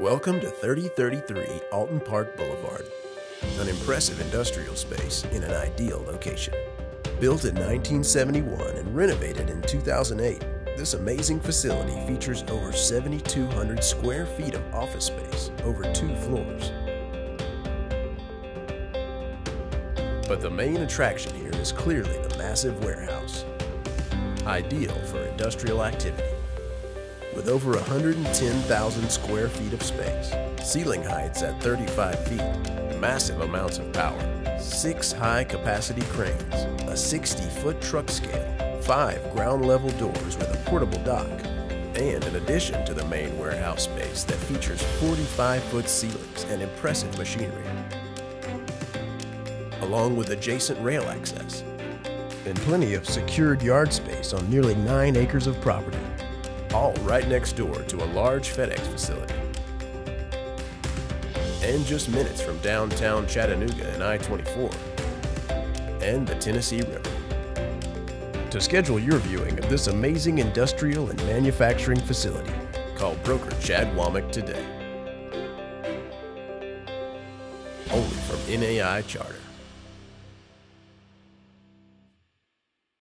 Welcome to 3033 Alton Park Boulevard, an impressive industrial space in an ideal location. Built in 1971 and renovated in 2008, this amazing facility features over 7,200 square feet of office space over 2 floors. But the main attraction here is clearly the massive warehouse, ideal for industrial activity. With over 110,000 square feet of space, ceiling heights at 35 feet, massive amounts of power, 6 high-capacity cranes, a 60-foot truck scale, 5 ground-level doors with a portable dock, and in addition to the main warehouse space that features 45-foot ceilings and impressive machinery, along with adjacent rail access, and plenty of secured yard space on nearly 9 acres of property. All right next door to a large FedEx facility. And just minutes from downtown Chattanooga and I-24 and the Tennessee River. To schedule your viewing of this amazing industrial and manufacturing facility, call broker Chad Wamack today. Only from NAI Charter.